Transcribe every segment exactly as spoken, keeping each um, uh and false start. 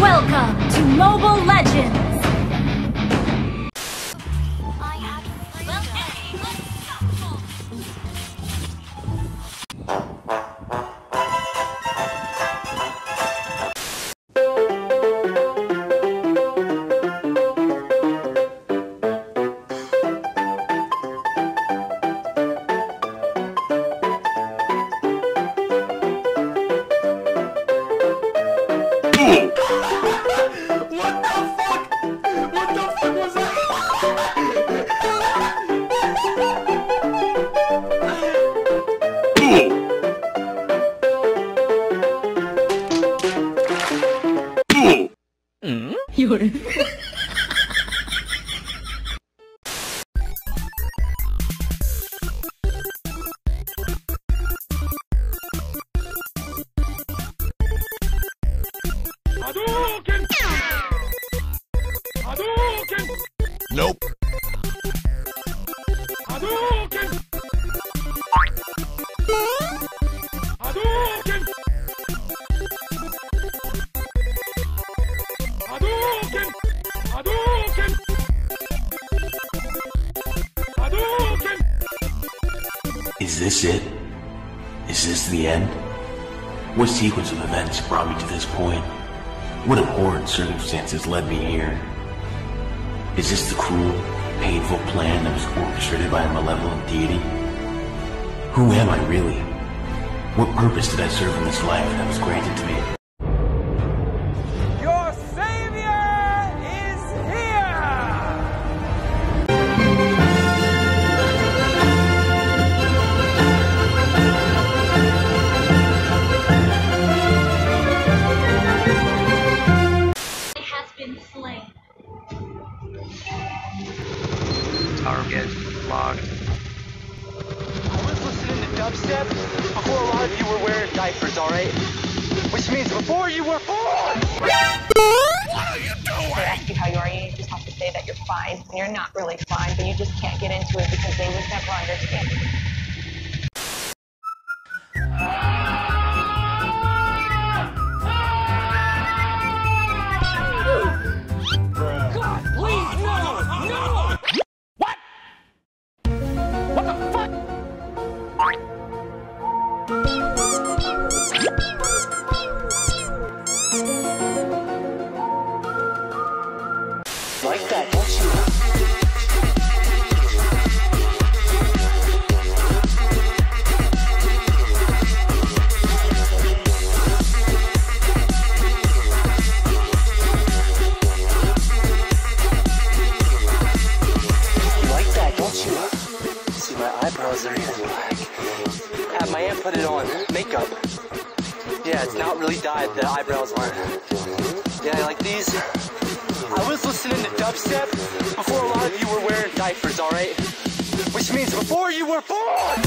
Welcome to Mobile Legends! I have Nope. Is this it? Is this the end? What sequence of events brought me to this point? What abhorrent circumstances led me here? Is this the cruel, painful plan that was orchestrated by a malevolent deity? Who am I really? What purpose did I serve in this life that was granted to me? Your savior is here! It has been slain. Target locked. I was listening to dubstep before a lot of you were wearing diapers, alright? Which means before you were born! What are you doing? They ask you how you are, you just have to say that you're fine. And you're not really fine, but you just can't get into it because they would never understand. Like that, don't you? Yeah, it's not really dyed, the eyebrows aren't. Yeah, like these. I was listening to dubstep before a lot of you were wearing diapers, alright? Which means before you were born!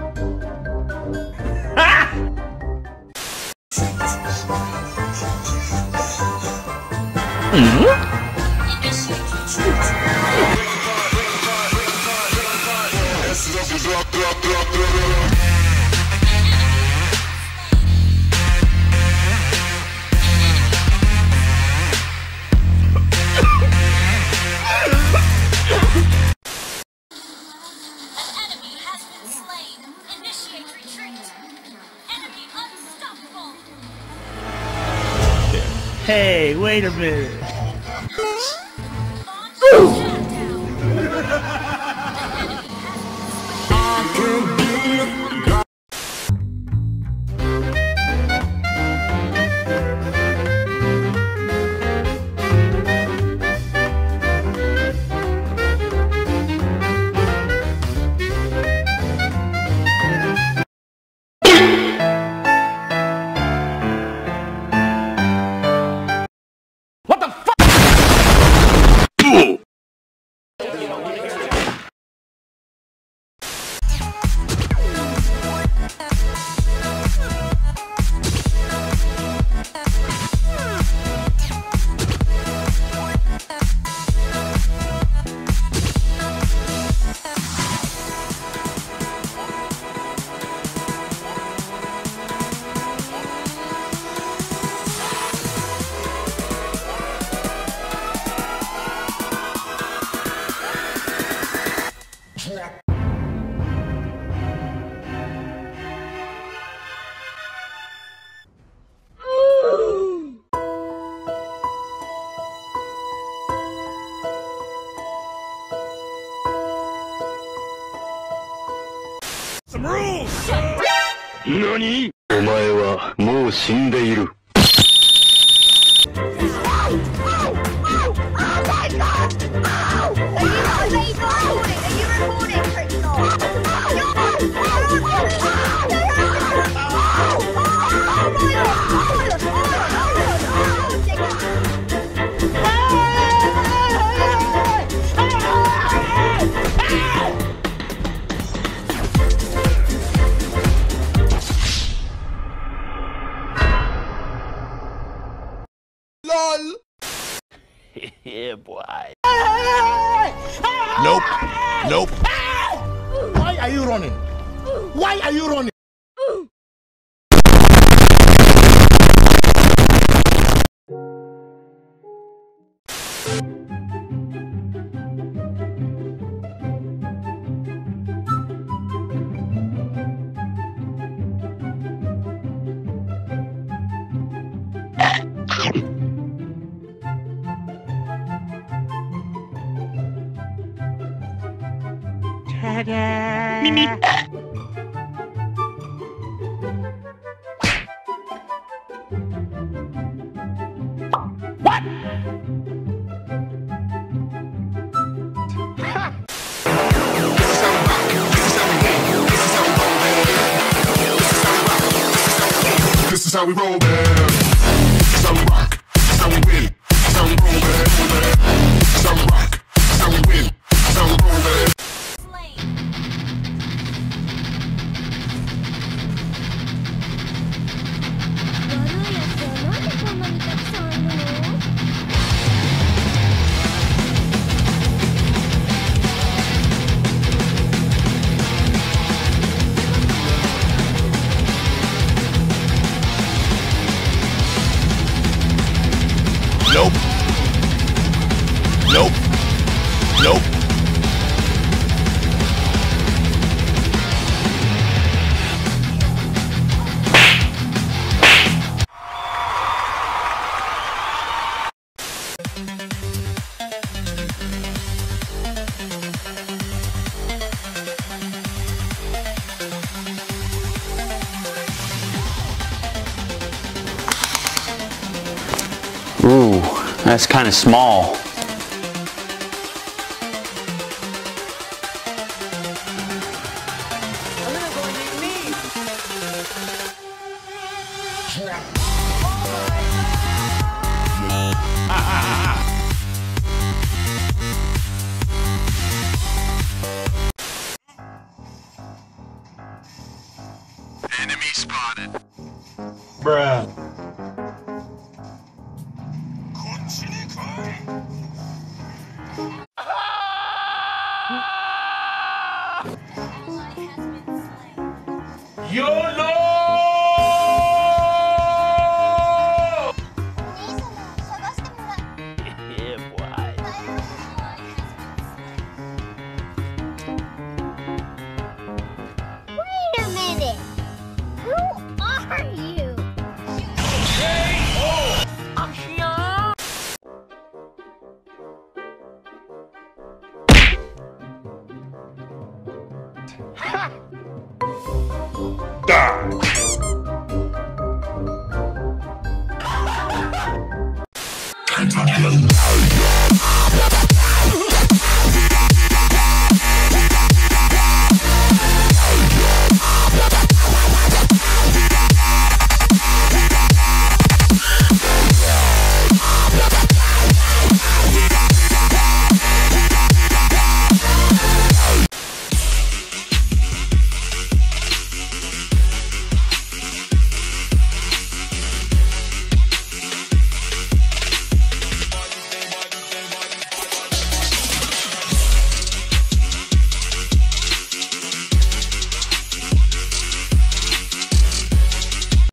Mm-hmm. Hey, wait a minute. NANI? Omae wa mou shindeiru. Yeah, boy. Nope. Nope. Why are you running? Why are you running? Mimi. What? This is how we roll, man. This is how we rock. This is how we win. This is how we roll, man. This is how we rock. This is how we win. This is how we roll, man. Nope. Nope. Nope. Ooh, that's kind of small. I'm gonna go get me. Ah, ah, ah. Enemy spotted. Bruh. YOLO! Hello.